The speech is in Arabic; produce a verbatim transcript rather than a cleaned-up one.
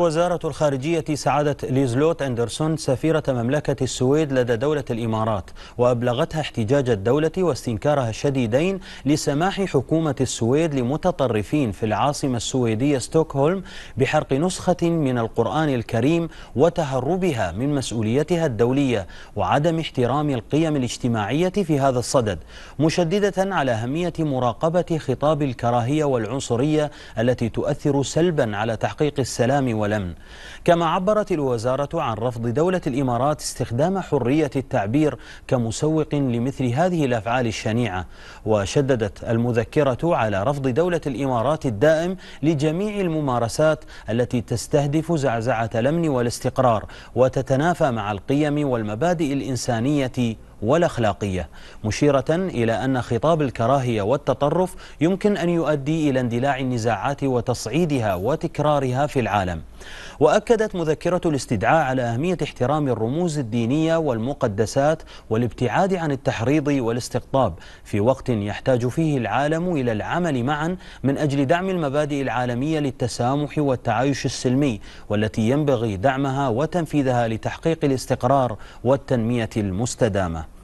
وزارة الخارجية سعادة ليزلوت اندرسون سفيرة مملكة السويد لدى دولة الإمارات، وأبلغتها احتجاج الدولة واستنكارها الشديدين لسماح حكومة السويد لمتطرفين في العاصمة السويدية ستوكهولم بحرق نسخة من القرآن الكريم وتهربها من مسؤوليتها الدولية وعدم احترام القيم الاجتماعية في هذا الصدد، مشددة على أهمية مراقبة خطاب الكراهية والعنصرية التي تؤثر سلبا على تحقيق السلام والأمن. كما عبرت الوزارة عن رفض دولة الإمارات استخدام حرية التعبير كمسوق لمثل هذه الأفعال الشنيعة، وشددت المذكرة على رفض دولة الإمارات الدائم لجميع الممارسات التي تستهدف زعزعة الأمن والاستقرار وتتنافى مع القيم والمبادئ الإنسانية والأخلاقية، مشيرة إلى أن خطاب الكراهية والتطرف يمكن أن يؤدي إلى اندلاع النزاعات وتصعيدها وتكرارها في العالم. وأكدت مذكرة الاستدعاء على أهمية احترام الرموز الدينية والمقدسات والابتعاد عن التحريض والاستقطاب في وقت يحتاج فيه العالم إلى العمل معا من أجل دعم المبادئ العالمية للتسامح والتعايش السلمي، والتي ينبغي دعمها وتنفيذها لتحقيق الاستقرار والتنمية المستدامة.